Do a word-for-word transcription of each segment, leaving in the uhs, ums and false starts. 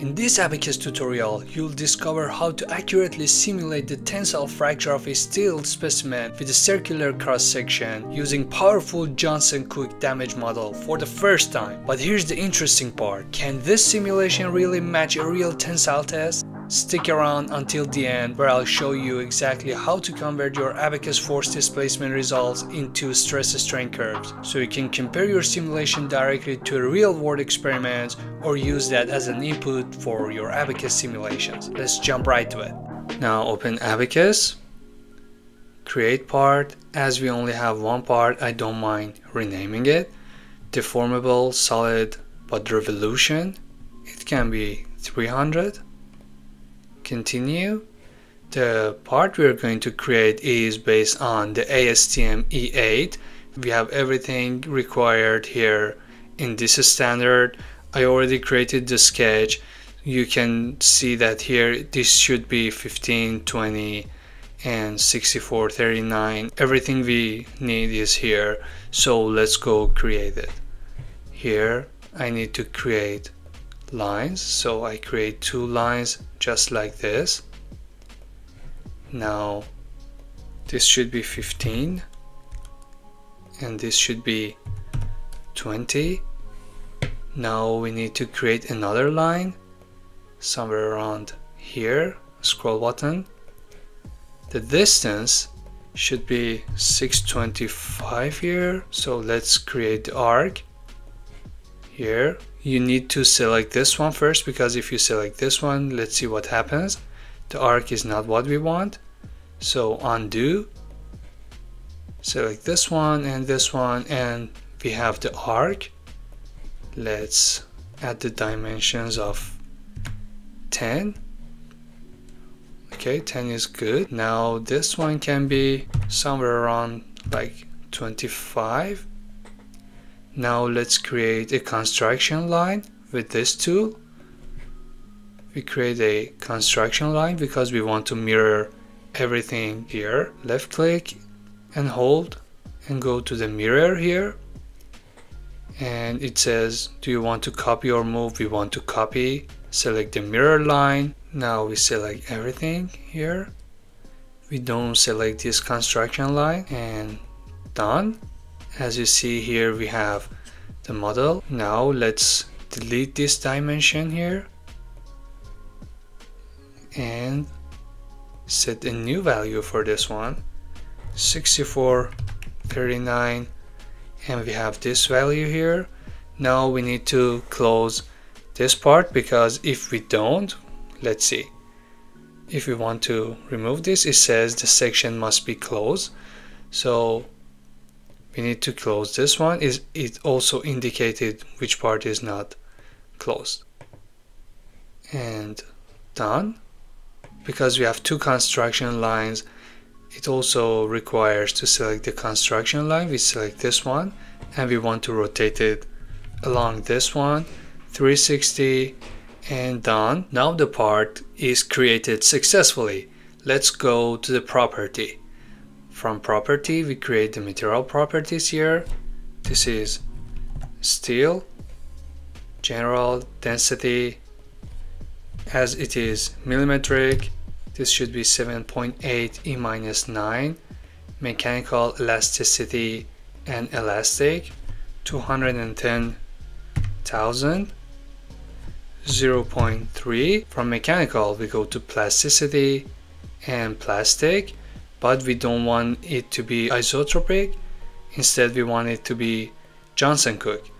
In this Abaqus tutorial, you'll discover how to accurately simulate the tensile fracture of a steel specimen with a circular cross-section using powerful Johnson-Cook damage model for the first time. But here's the interesting part. Can this simulation really match a real tensile test? Stick around until the end where I'll show you exactly how to convert your Abaqus force displacement results into stress-strain curves, so you can compare your simulation directly to real-world experiments or use that as an input for your Abaqus simulations. Let's jump right to it. Now open Abaqus, create part. As we only have one part, I don't mind renaming it. Deformable solid, but revolution. It can be three hundred. Continue. The part we are going to create is based on the A S T M E eight. We have everything required here in this standard. I already created the sketch. You can see that here this should be fifteen, twenty and sixty-four, thirty-nine. Everything we need is here, so let's go create it. Here I need to create lines, so I create two lines just like this. Now this should be fifteen and this should be twenty. Now we need to create another line somewhere around here. Scroll button. The distance should be six twenty-five here, so let's create the arc here. You need to select this one first, because if you select this one, let's see what happens. The arc is not what we want, so undo, select this one and this one, and we have the arc. Let's add the dimensions of ten. Okay, ten is good. Now this one can be somewhere around like twenty-five. Now let's create a construction line with this tool. We create a construction line because we want to mirror everything here. Left click and hold and go to the mirror here. And it says, do you want to copy or move? We want to copy. Select the mirror line. Now we select everything here. We don't select this construction line and done. As you see here, we have the model. Now let's delete this dimension here and set a new value for this one, sixty-four, thirty-nine, and we have this value here. Now we need to close this part, because if we don't, let's see, if we want to remove this, it says the section must be closed, so we need to close this one. Is it also indicated which part is not closed, and done. Because we have two construction lines, it also requires to select the construction line. We select this one and we want to rotate it along this one, three sixty, and done. Now the part is created successfully. Let's go to the property. From property, we create the material properties here. This is steel, general density, as it is millimetric. This should be seven point eight E minus nine, mechanical elasticity and elastic, two hundred ten thousand, zero point three. From mechanical, we go to plasticity and plastic, but we don't want it to be isotropic. Instead, we want it to be Johnson-Cook.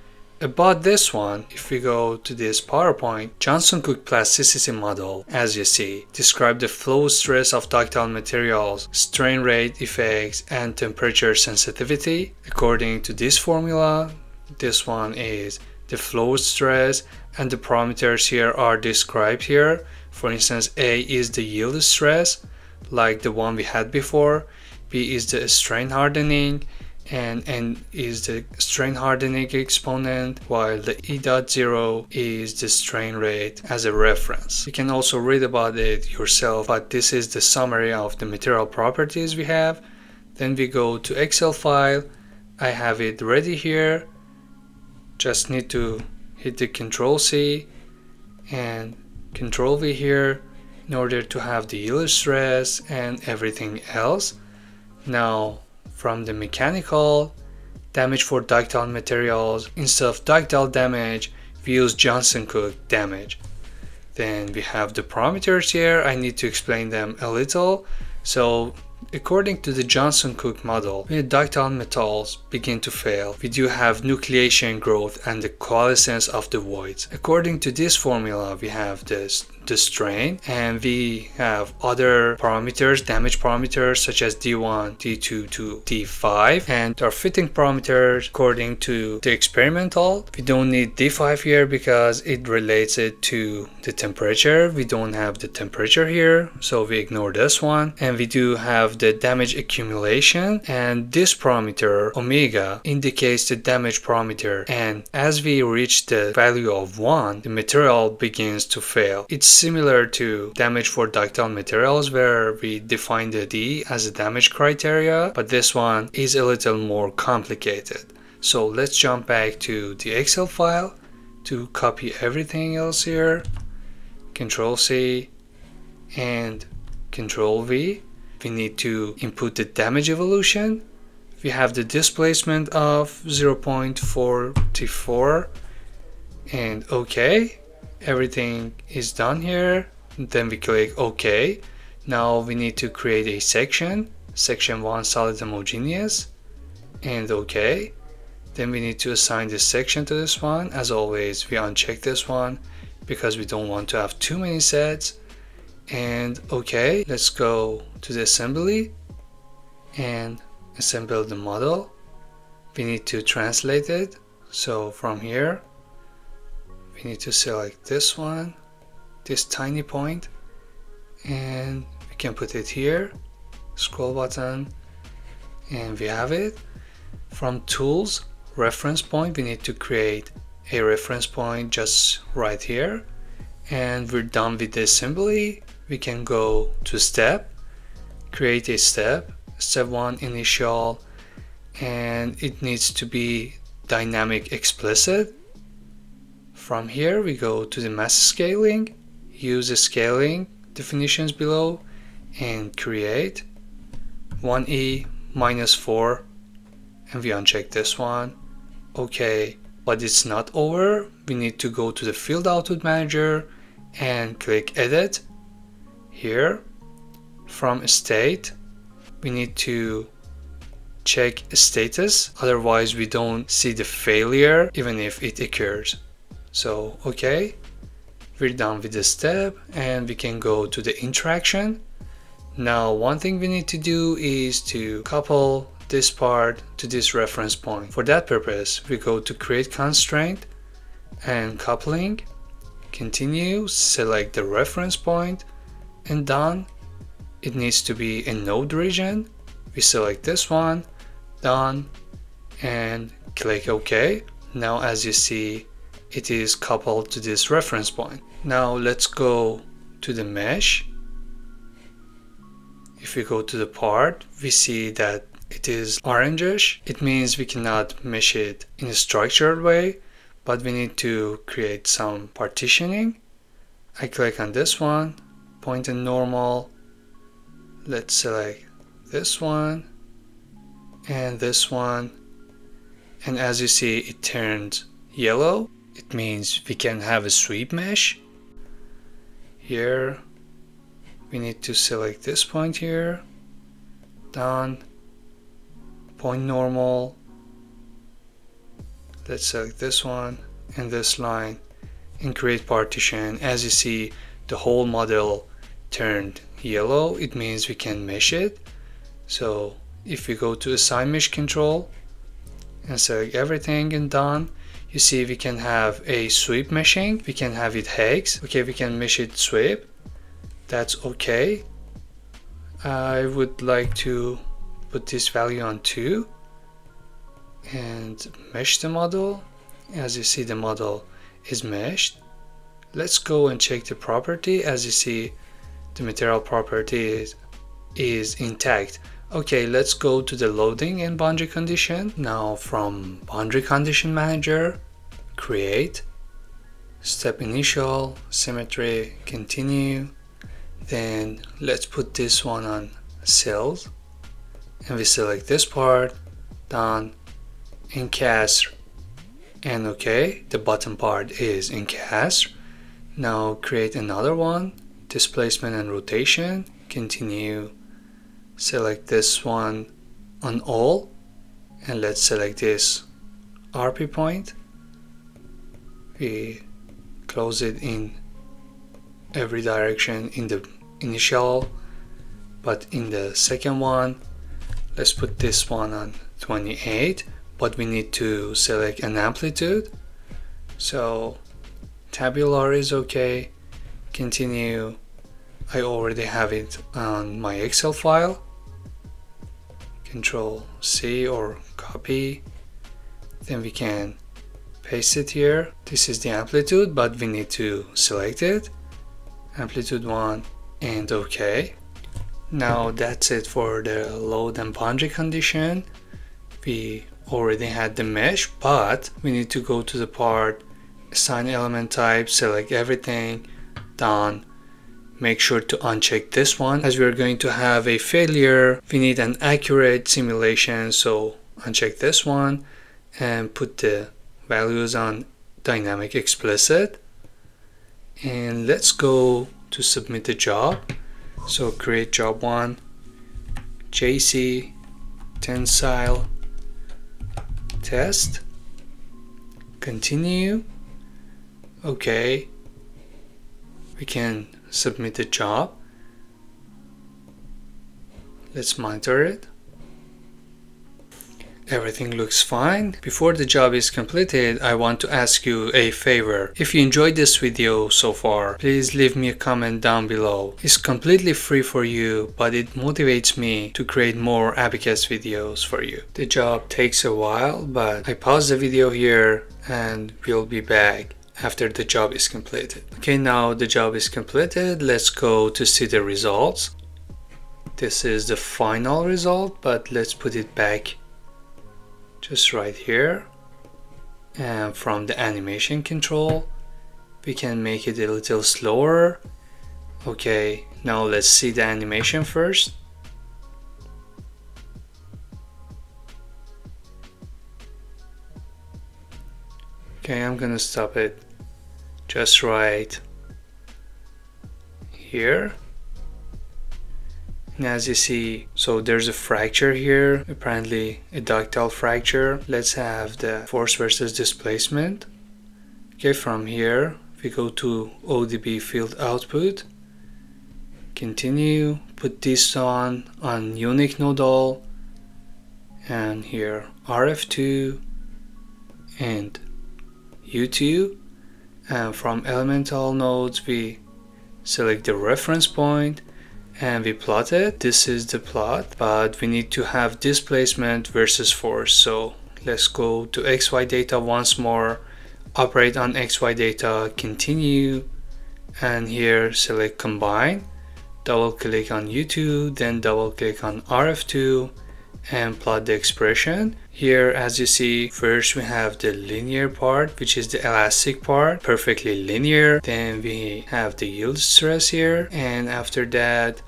About this one, if we go to this PowerPoint, Johnson-Cook plasticity model, as you see, describe the flow stress of ductile materials, strain rate effects, and temperature sensitivity. According to this formula, this one is the flow stress, and the parameters here are described here. For instance, A is the yield stress, like the one we had before, B is the strain hardening, and N is the strain hardening exponent, while the E dot zero is the strain rate as a reference. You can also read about it yourself, but this is the summary of the material properties we have. Then we go to Excel file. I have it ready here. Just need to hit the Control C and control V here in order to have the Euler stress and everything else. Now from the mechanical damage for ductile materials, instead of ductile damage we use Johnson-Cook damage. Then we have the parameters here. I need to explain them a little. So according to the Johnson-Cook model, when ductile metals begin to fail, we do have nucleation growth and the coalescence of the voids. According to this formula, we have this, the strain, and we have other parameters, damage parameters such as D one, D two to D five, and our fitting parameters according to the experimental. We don't need D five here because it relates it to the temperature. We don't have the temperature here, so we ignore this one. And we do have the damage accumulation, and this parameter omega indicates the damage parameter, and as we reach the value of one, the material begins to fail. It's similar to damage for ductile materials where we define the D as a damage criteria, but this one is a little more complicated. So let's jump back to the Excel file to copy everything else here. Control C and Control V. We need to input the damage evolution. We have the displacement of zero point four four and OK. Everything is done here. Then we click OK. Now we need to create a section. Section one solid homogeneous and OK. Then we need to assign this section to this one. As always, we uncheck this one because we don't want to have too many sets. And OK, let's go to the assembly and assemble the model. We need to translate it. So from here, we need to select this one, this tiny point, and we can put it here, scroll button, and we have it. From tools, reference point, we need to create a reference point just right here. And we're done with the assembly. We can go to step, create a step, step one initial, and it needs to be dynamic explicit. From here we go to the mass scaling, use the scaling definitions below, and create one E minus four, and we uncheck this one. Okay, but it's not over. We need to go to the Field Output Manager and click Edit here. From state we need to check status, otherwise we don't see the failure even if it occurs. So okay, we're done with this step and we can go to the interaction. Now one thing we need to do is to couple this part to this reference point. For that purpose we go to create constraint and coupling, continue, select the reference point, and done. It needs to be a node region. We select this one, done, and click OK. Now as you see, it is coupled to this reference point. Now let's go to the mesh. If we go to the part, we see that it is orangish. It means we cannot mesh it in a structured way, but we need to create some partitioning. I click on this one, point and normal. Let's select this one and this one. And as you see, it turns yellow. It means we can have a sweep mesh. Here we need to select this point here, done, point normal. Let's select this one and this line and create partition. As you see, the whole model turned yellow. It means we can mesh it. So if we go to assign mesh control and select everything and done, you see we can have a sweep meshing, we can have it hex. Okay, we can mesh it sweep, that's okay. I would like to put this value on two and mesh the model. As you see, the model is meshed. Let's go and check the property. As you see, the material property is, is intact. Okay, let's go to the loading and boundary condition. Now from boundary condition manager, create, step initial, symmetry, continue. Then let's put this one on cells, and we select this part, done, encast, and okay, the bottom part is encast. Now create another one, displacement and rotation, continue, select this one on all, and let's select this R P point. We close it in every direction in the initial, but in the second one, let's put this one on twenty-eight, but we need to select an amplitude. So tabular is okay, continue. I already have it on my Excel file. Control C or copy. Then we can paste it here. This is the amplitude, but we need to select it. Amplitude one and okay. Now that's it for the load and boundary condition. We already had the mesh, but we need to go to the part, assign element type, select everything, done. Make sure to uncheck this one as we are going to have a failure. We need an accurate simulation, so uncheck this one and put the values on dynamic explicit. And let's go to submit the job. So create job one, J C tensile test, continue. Okay, we can submit the job. Let's monitor it. Everything looks fine. Before the job is completed, I want to ask you a favor. If you enjoyed this video so far, please leave me a comment down below. It's completely free for you, but it motivates me to create more Abaqus videos for you. The job takes a while, but I pause the video here and we'll be back after the job is completed. Okay, now the job is completed. Let's go to see the results. This is the final result, but let's put it back just right here. And from the animation control, we can make it a little slower. Okay, now let's see the animation first. Okay, I'm gonna stop it just right here. And as you see, so there's a fracture here, apparently a ductile fracture. Let's have the force versus displacement. Okay, from here we go to O D B field output, continue, put this on on unique nodal, and here R F two and U two, and from elemental nodes we select the reference point and we plot it. This is the plot, but we need to have displacement versus force. So let's go to X Y data once more, operate on X Y data, continue, and here select combine, double click on U two, then double click on R F two and plot the expression. Here, as you see, first we have the linear part, which is the elastic part, perfectly linear. Then we have the yield stress here, and after that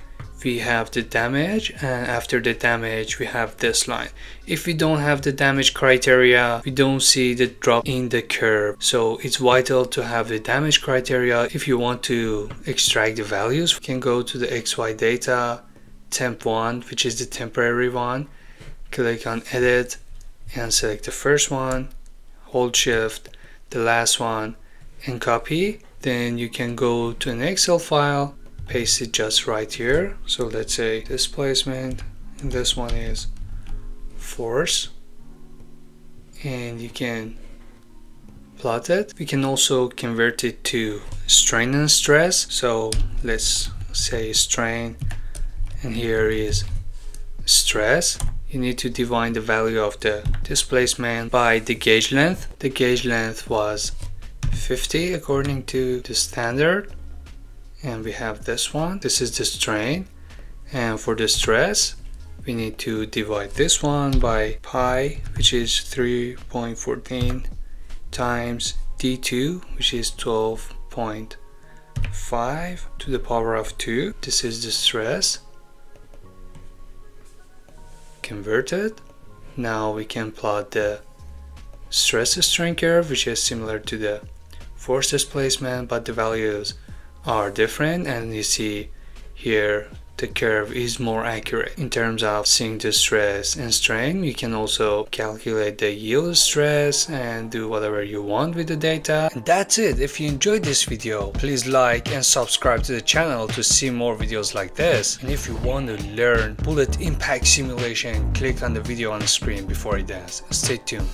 we have the damage, and after the damage we have this line. If we don't have the damage criteria, we don't see the drop in the curve, so it's vital to have the damage criteria if you want to extract the values. We can go to the X Y data, temp one, which is the temporary one, click on edit and select the first one, hold shift, the last one, and copy. Then you can go to an Excel file, paste it just right here. So let's say displacement, and this one is force, and you can plot it. We can also convert it to strain and stress. So let's say strain, and here is stress. You need to divide the value of the displacement by the gauge length. The gauge length was fifty according to the standard, and we have this one. This is the strain, and for the stress we need to divide this one by pi, which is three point one four times D two, which is twelve point five to the power of two. This is the stress. Converted. Now we can plot the stress strain curve, which is similar to the force displacement, but the values are different, and you see here the curve is more accurate in terms of seeing the stress and strain. You can also calculate the yield stress and do whatever you want with the data. And that's it. If you enjoyed this video, please like and subscribe to the channel to see more videos like this. And if you want to learn bullet impact simulation, click on the video on the screen before it ends. Stay tuned.